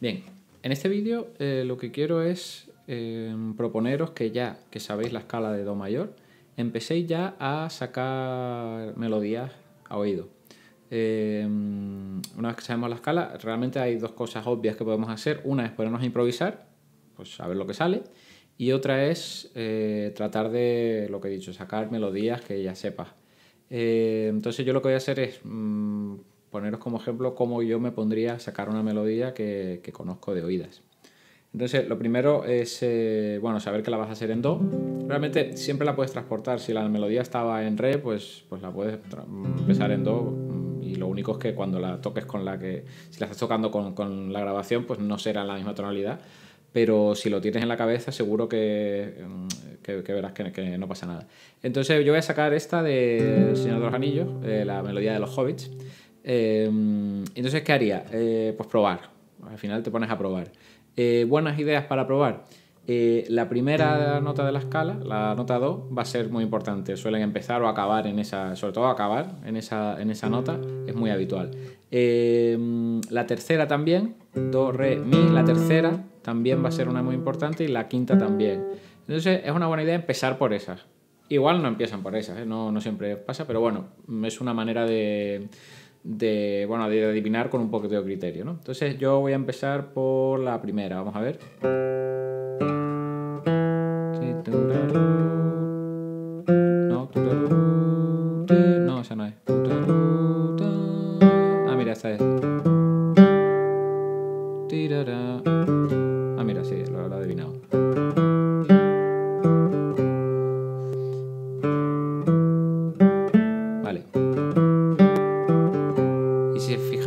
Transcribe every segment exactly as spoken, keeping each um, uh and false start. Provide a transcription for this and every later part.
Bien, en este vídeo eh, lo que quiero es eh, proponeros que ya que sabéis la escala de Do mayor, empecéis ya a sacar melodías a oído. Eh, una vez que sabemos la escala, realmente hay dos cosas obvias que podemos hacer. Una es ponernos a improvisar, pues a ver lo que sale, y otra es eh, tratar de, lo que he dicho, sacar melodías que ya sepas. Eh, entonces yo lo que voy a hacer es mmm, poneros como ejemplo cómo yo me pondría a sacar una melodía que, que conozco de oídas. Entonces lo primero es eh, bueno, saber que la vas a hacer en Do. Realmente siempre la puedes transportar. Si la melodía estaba en Re, pues, pues la puedes empezar en Do. Y lo único es que cuando la toques con la que... Si la estás tocando con, con la grabación, pues no será en la misma tonalidad. Pero si lo tienes en la cabeza, seguro que, que, que verás que, que no pasa nada. Entonces yo voy a sacar esta de El Señor de los Anillos, eh, la melodía de los hobbits. Eh, entonces, ¿qué haría? Eh, pues probar. Al final te pones a probar. Eh, buenas ideas para probar. Eh, la primera nota de la escala, la nota Do, va a ser muy importante. Suelen empezar o acabar en esa, sobre todo acabar en esa, en esa nota, es muy habitual. Eh, la tercera también, Do, Re, Mi, la tercera también va a ser una muy importante y la quinta también. Entonces es una buena idea empezar por esas. Igual no empiezan por esas, ¿eh? no, no siempre pasa, pero bueno, es una manera de... De, bueno, de adivinar con un poquito de criterio, ¿no? Entonces yo voy a empezar por la primera, vamos a ver. No, no, esa no es. Ah, mira, esta es. Ah, mira, sí, lo he adivinado.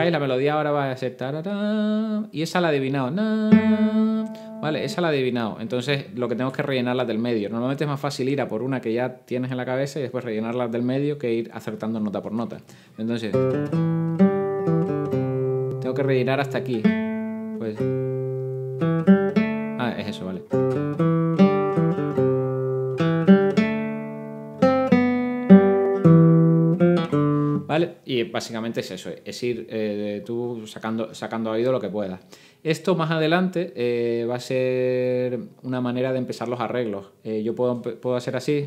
La melodía ahora va a ser tarará, y esa la he adivinado, na, vale, esa la he adivinado. Entonces lo que tengo es que rellenarlas del medio. Normalmente es más fácil ir a por una que ya tienes en la cabeza y después rellenarlas del medio que ir acertando nota por nota. Entonces tengo que rellenar hasta aquí, pues, ah, es eso, vale. ¿Vale? Y básicamente es eso, es ir eh, tú sacando, sacando a oído lo que puedas. Esto más adelante eh, va a ser una manera de empezar los arreglos. Eh, yo puedo, puedo hacer así.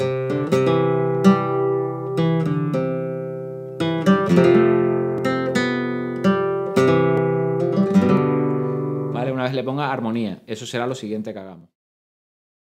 ¿Vale? Una vez le ponga armonía, eso será lo siguiente que hagamos.